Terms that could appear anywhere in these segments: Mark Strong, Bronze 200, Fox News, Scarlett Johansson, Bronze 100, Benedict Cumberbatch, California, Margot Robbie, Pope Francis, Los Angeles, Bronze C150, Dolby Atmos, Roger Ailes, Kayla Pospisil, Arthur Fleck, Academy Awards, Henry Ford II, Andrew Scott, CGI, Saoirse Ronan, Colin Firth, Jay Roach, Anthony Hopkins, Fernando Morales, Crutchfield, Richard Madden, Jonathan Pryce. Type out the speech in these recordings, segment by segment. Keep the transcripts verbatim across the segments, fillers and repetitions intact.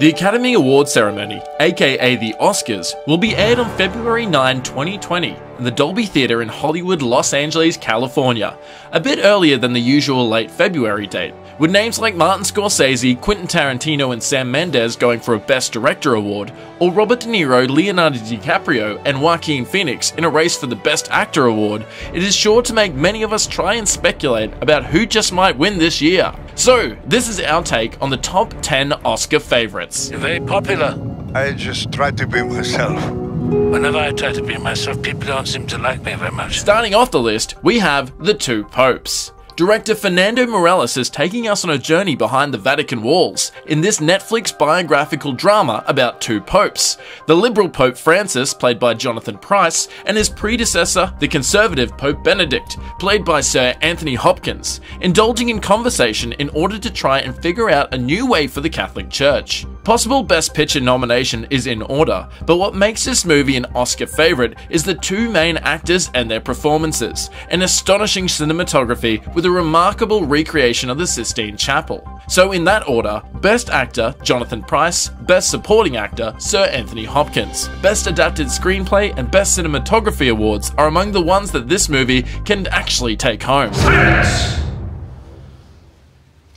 The Academy Awards ceremony, aka the Oscars, will be aired on February ninth, twenty twenty in the Dolby Theatre in Hollywood, Los Angeles, California, a bit earlier than the usual late February date, with names like Martin Scorsese, Quentin Tarantino and Sam Mendes going for a Best Director award, or Robert De Niro, Leonardo DiCaprio and Joaquin Phoenix in a race for the Best Actor award, it is sure to make many of us try and speculate about who just might win this year. So, this is our take on the top ten Oscar favourites. You're very popular. I just try to be myself. Whenever I try to be myself, people don't seem to like me very much. Starting off the list, we have The Two Popes. Director Fernando Morales is taking us on a journey behind the Vatican walls in this Netflix biographical drama about two popes, the liberal Pope Francis, played by Jonathan Pryce, and his predecessor, the conservative Pope Benedict, played by Sir Anthony Hopkins, indulging in conversation in order to try and figure out a new way for the Catholic Church. Possible Best Picture nomination is in order, but what makes this movie an Oscar favourite is the two main actors and their performances, an astonishing cinematography with a remarkable recreation of the Sistine Chapel. So in that order, Best Actor, Jonathan Pryce, Best Supporting Actor, Sir Anthony Hopkins. Best Adapted Screenplay and Best Cinematography awards are among the ones that this movie can actually take home. Silence!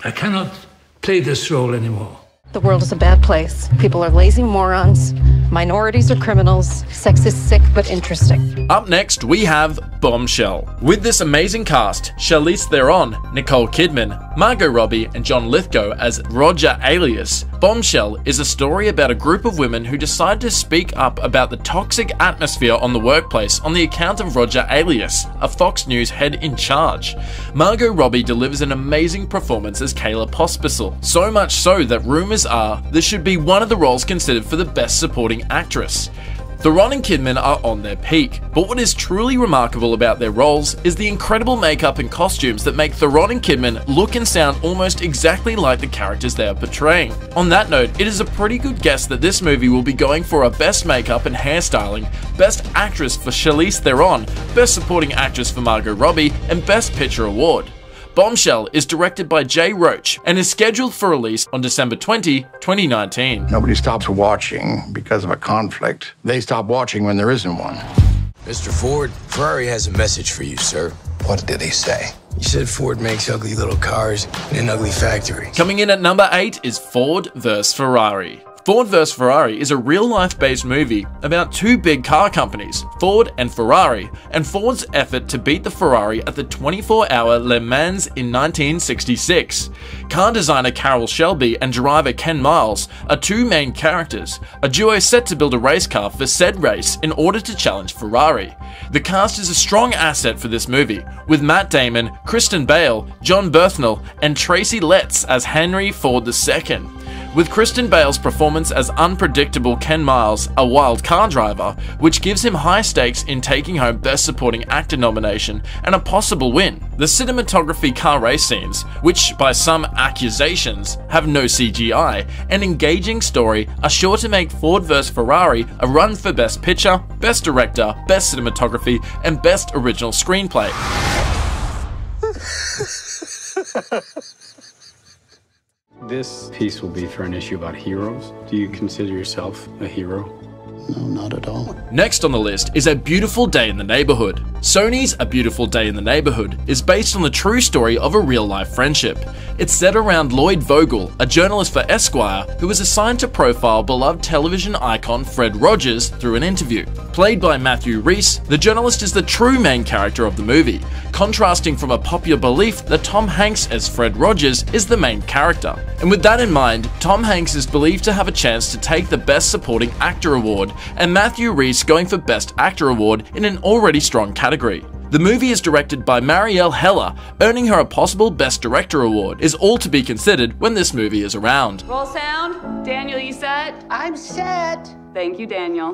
I cannot play this role anymore. The world is a bad place. People are lazy morons. Minorities are criminals. Sex is sick but interesting. Up next, we have Bombshell. With this amazing cast, Charlize Theron, Nicole Kidman, Margot Robbie, and John Lithgow as Roger Ailes, Bombshell is a story about a group of women who decide to speak up about the toxic atmosphere on the workplace on the account of Roger Ailes, a Fox News head in charge. Margot Robbie delivers an amazing performance as Kayla Pospisil, so much so that rumors are this should be one of the roles considered for the Best Supporting Actress. Theron and Kidman are on their peak, but what is truly remarkable about their roles is the incredible makeup and costumes that make Theron and Kidman look and sound almost exactly like the characters they are portraying. On that note, it is a pretty good guess that this movie will be going for a Best Makeup and Hairstyling, Best Actress for Charlize Theron, Best Supporting Actress for Margot Robbie, and Best Picture award. Bombshell is directed by Jay Roach and is scheduled for release on December twentieth, twenty nineteen. Nobody stops watching because of a conflict. They stop watching when there isn't one. Mister Ford, Ferrari has a message for you, sir. What did he say? He said Ford makes ugly little cars in an ugly factory. Coming in at number eight is Ford versus. Ferrari. Ford versus. Ferrari is a real-life based movie about two big car companies, Ford and Ferrari, and Ford's effort to beat the Ferrari at the twenty-four hour Le Mans in nineteen sixty-six. Car designer Carol Shelby and driver Ken Miles are two main characters, a duo set to build a race car for said race in order to challenge Ferrari. The cast is a strong asset for this movie, with Matt Damon, Kristen Bale, John Berthnell, and Tracy Letts as Henry Ford the second. With Kristen Bale's performance as unpredictable Ken Miles, a wild car driver, which gives him high stakes in taking home Best Supporting Actor nomination and a possible win. The cinematography car race scenes, which by some accusations have no C G I, and engaging story are sure to make Ford versus. Ferrari a run for Best Picture, Best Director, Best Cinematography, and Best Original Screenplay. This piece will be for an issue about heroes. Do you consider yourself a hero? No, not at all. Next on the list is A Beautiful Day in the Neighborhood. Sony's A Beautiful Day in the Neighborhood is based on the true story of a real-life friendship. It's set around Lloyd Vogel, a journalist for Esquire, who was assigned to profile beloved television icon Fred Rogers through an interview. Played by Matthew Rhys, the journalist is the true main character of the movie, contrasting from a popular belief that Tom Hanks as Fred Rogers is the main character. And with that in mind, Tom Hanks is believed to have a chance to take the Best Supporting Actor award, and Matthew Rhys going for Best Actor award in an already strong category. The movie is directed by Marielle Heller, earning her a possible Best Director award, is all to be considered when this movie is around. Roll sound. Daniel, you set? I'm set. Thank you, Daniel.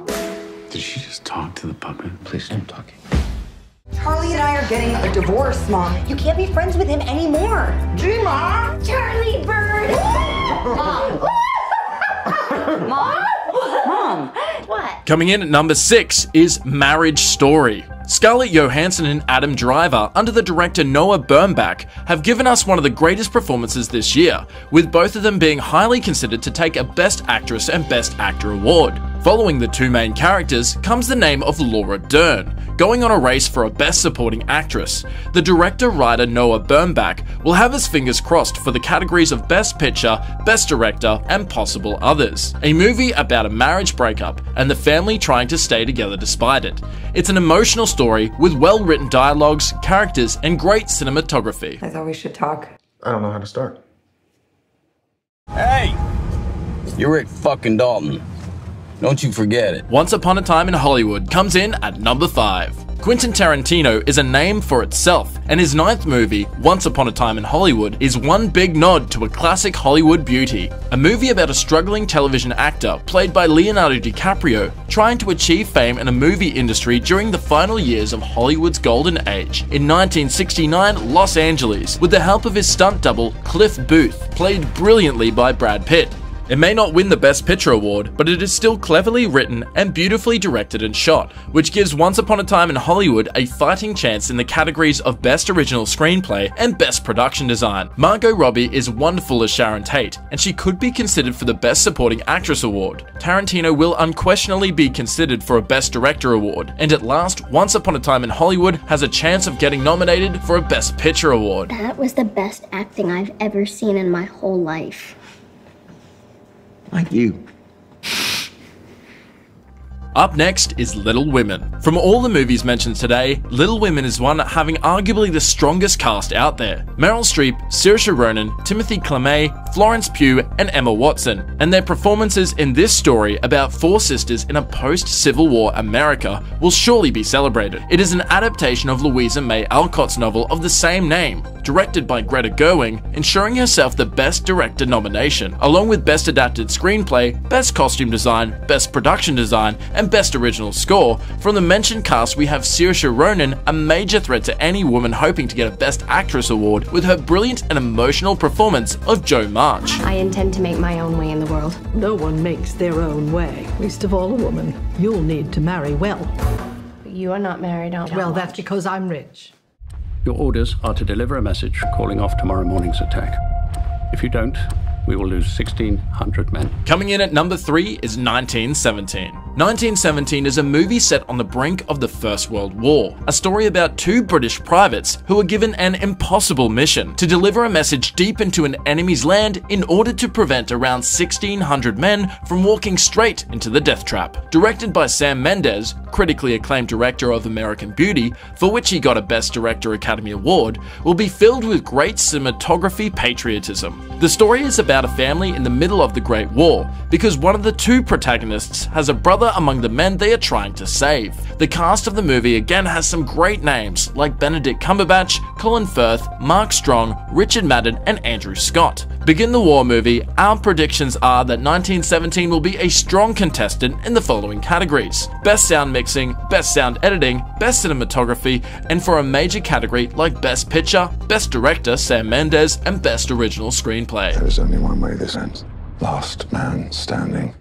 Did she just talk to the puppet? Please don't talk. Charlie and I are getting a divorce, Mom. You can't be friends with him anymore. Gee, Mom. Charlie Bird. Mom. Mom. Mom. What? Coming in at number six is Marriage Story. Scarlett Johansson and Adam Driver, under the director Noah Baumbach, have given us one of the greatest performances this year, with both of them being highly considered to take a Best Actress and Best Actor award. Following the two main characters comes the name of Laura Dern, going on a race for a Best Supporting Actress. The director-writer Noah Baumbach will have his fingers crossed for the categories of Best Picture, Best Director, and possible others. A movie about a marriage breakup and the family trying to stay together despite it. It's an emotional story with well-written dialogues, characters, and great cinematography. I thought we should talk. I don't know how to start. Hey! You're at fucking Dalton. Don't you forget it. Once Upon a Time in Hollywood comes in at number five. Quentin Tarantino is a name for itself, and his ninth movie, Once Upon a Time in Hollywood, is one big nod to a classic Hollywood beauty. A movie about a struggling television actor, played by Leonardo DiCaprio, trying to achieve fame in a movie industry during the final years of Hollywood's golden age in nineteen sixty-nine Los Angeles, with the help of his stunt double, Cliff Booth, played brilliantly by Brad Pitt. It may not win the Best Picture award, but it is still cleverly written and beautifully directed and shot, which gives Once Upon a Time in Hollywood a fighting chance in the categories of Best Original Screenplay and Best Production Design. Margot Robbie is wonderful as Sharon Tate, and she could be considered for the Best Supporting Actress award. Tarantino will unquestionably be considered for a Best Director award, and at last, Once Upon a Time in Hollywood has a chance of getting nominated for a Best Picture award. That was the best acting I've ever seen in my whole life. Like you. Up next is Little Women. From all the movies mentioned today, Little Women is one having arguably the strongest cast out there. Meryl Streep, Saoirse Ronan, Timothy Chalamet, Florence Pugh, and Emma Watson, and their performances in this story about four sisters in a post-Civil War America will surely be celebrated. It is an adaptation of Louisa May Alcott's novel of the same name, directed by Greta Gerwig, ensuring herself the Best Director nomination, along with Best Adapted Screenplay, Best Costume Design, Best Production Design, and Best Original Score. From the mentioned cast we have Saoirse Ronan, a major threat to any woman hoping to get a Best Actress award with her brilliant and emotional performance of Jo March. I intend to make my own way in the world. No one makes their own way, least of all a woman. You'll need to marry well. But you are not married, aren't you? Well, that's because I'm rich. Your orders are to deliver a message calling off tomorrow morning's attack. If you don't, we will lose sixteen hundred men. Coming in at number three is nineteen seventeen. nineteen seventeen is a movie set on the brink of the First World War, a story about two British privates who are given an impossible mission to deliver a message deep into an enemy's land in order to prevent around sixteen hundred men from walking straight into the death trap. Directed by Sam Mendes, critically acclaimed director of American Beauty, for which he got a Best Director Academy Award, will be filled with great cinematography patriotism. The story is about a family in the middle of the Great War, because one of the two protagonists has a brother among the men they are trying to save. The cast of the movie again has some great names like Benedict Cumberbatch, Colin Firth, Mark Strong, Richard Madden, and Andrew Scott. Begin the war movie, our predictions are that nineteen seventeen will be a strong contestant in the following categories: Best Sound Mixing, Best Sound Editing, Best Cinematography, and for a major category like Best Picture, Best Director Sam Mendes, and Best Original Screenplay. There's only one way this ends. Last man standing.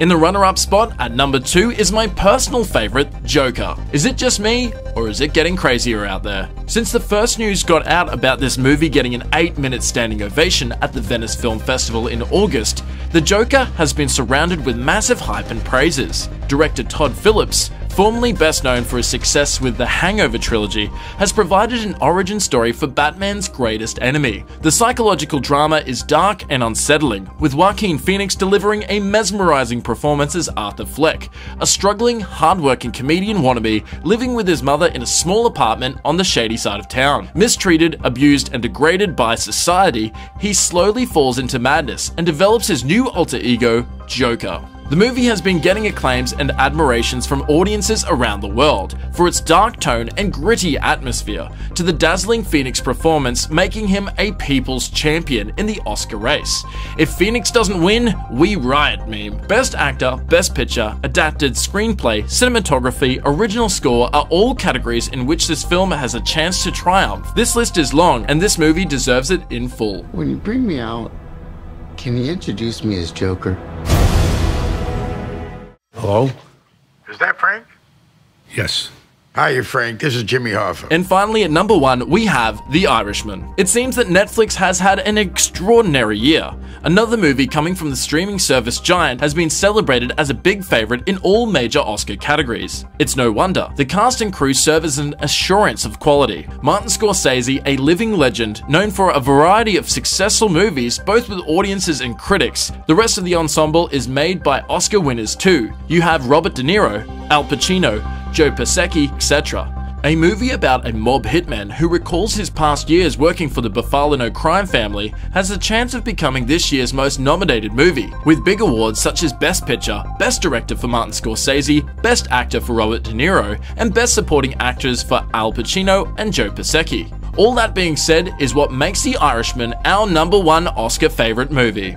In the runner-up spot at number two is my personal favourite, Joker. Is it just me, or is it getting crazier out there? Since the first news got out about this movie getting an eight-minute standing ovation at the Venice Film Festival in August, the Joker has been surrounded with massive hype and praises. Director Todd Phillips, formerly best known for his success with the Hangover trilogy, has provided an origin story for Batman's greatest enemy. The psychological drama is dark and unsettling, with Joaquin Phoenix delivering a mesmerizing performance as Arthur Fleck, a struggling, hard-working comedian wannabe living with his mother in a small apartment on the shady side of town. Mistreated, abused, and degraded by society, he slowly falls into madness and develops his new alter ego, Joker. The movie has been getting acclaims and admirations from audiences around the world for its dark tone and gritty atmosphere, to the dazzling Phoenix performance making him a people's champion in the Oscar race. If Phoenix doesn't win, we riot meme. Best Actor, Best Picture, Adapted Screenplay, Cinematography, Original Score are all categories in which this film has a chance to triumph. This list is long, and this movie deserves it in full. When you bring me out, can you introduce me as Joker? Hello? Is that Frank? Yes. Hiya, Frank. This is Jimmy Hoffa. And finally, at number one, we have The Irishman. It seems that Netflix has had an extraordinary year. Another movie coming from the streaming service giant has been celebrated as a big favourite in all major Oscar categories. It's no wonder. The cast and crew serve as an assurance of quality. Martin Scorsese, a living legend, known for a variety of successful movies, both with audiences and critics. The rest of the ensemble is made by Oscar winners too. You have Robert De Niro, Al Pacino, Joe Pesci, et cetera. A movie about a mob hitman who recalls his past years working for the Bufalino crime family has the chance of becoming this year's most nominated movie, with big awards such as Best Picture, Best Director for Martin Scorsese, Best Actor for Robert De Niro, and Best Supporting Actors for Al Pacino and Joe Pesci. All that being said is what makes The Irishman our number one Oscar favourite movie.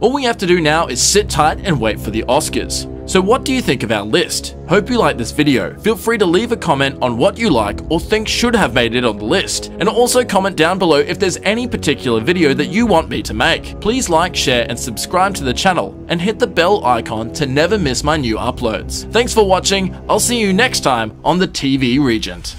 All we have to do now is sit tight and wait for the Oscars. So what do you think of our list? Hope you like this video. Feel free to leave a comment on what you like or think should have made it on the list. And also comment down below if there's any particular video that you want me to make. Please like, share and subscribe to the channel and hit the bell icon to never miss my new uploads. Thanks for watching. I'll see you next time on the T V Regent.